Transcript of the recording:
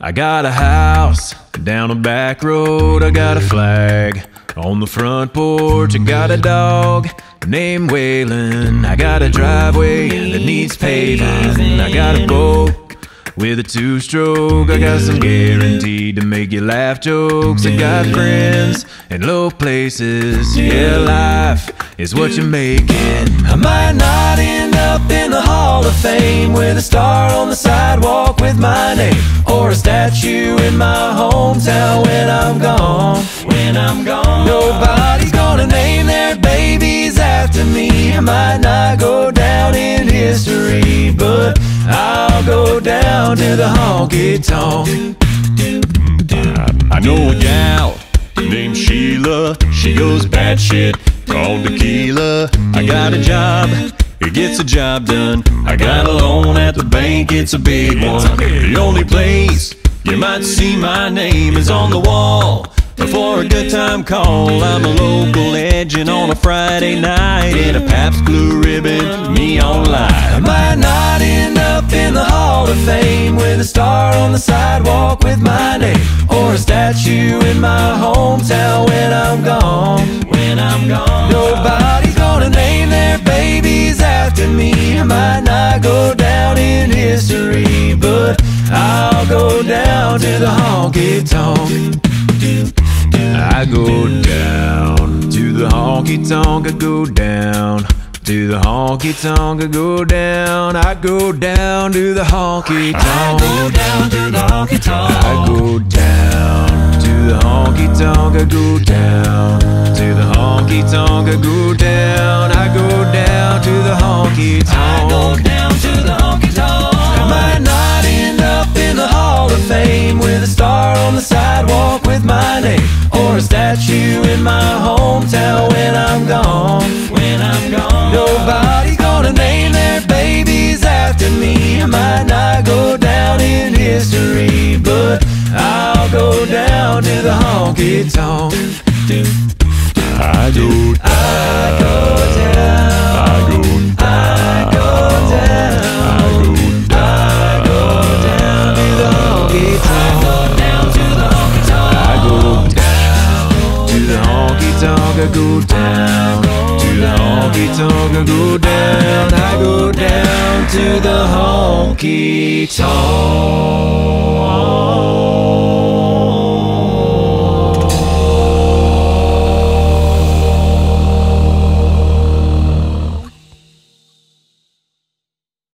I got a house down a back road, I got a flag on the front porch, I got a dog named Waylon, I got a driveway that needs paving, I got a boat with a two-stroke, I got some guaranteed to make you laugh jokes, I got friends in low places, yeah, life is what you're making. I might not end up in the Hall of Fame with a star on the sidewalk with my name, or a statue in my hometown when I'm gone. When I'm gone, nobody's gonna name their babies after me. I might not go down in history, but I'll go down to the honky-tonk. I know a gal named Sheila, she goes batshit on tequila. I got a job, it gets a job done, I got a loan at the bank, it's a big one. The only place you might see my name is on the wall before a good time call. I'm a local legend on a Friday night in a Pabst Blue Ribbon neon light. I might not end up in the Hall of Fame with a star on the sidewalk with my name, or a statue in my hometown when I'm gone. When I'm gone, nobody's gonna name their babies after me. I might not go down in history, but I'll go down to the honky-tonk. I go down to the honky-tonk, I go down to the honky-tonk, I go down, I go down to the honky-tonk. I go down to the honky-tonk, I go down to the honky-tonk, I go down to the honky-tonk, I go down, I go down to the honky-tonk. I go down to the honky-tonk. I might not end up in the Hall of Fame with a star on the sidewalk with my name, or a statue in my hometown when I'm gone. When I'm gone, nobody's gonna name their babies after me. I might not go down in history, but I'll go down to the honky-tonk. I go down, I go down, I go down, I go down, I go down. I go down to the honky-tonk, I go down to the honky-tonk.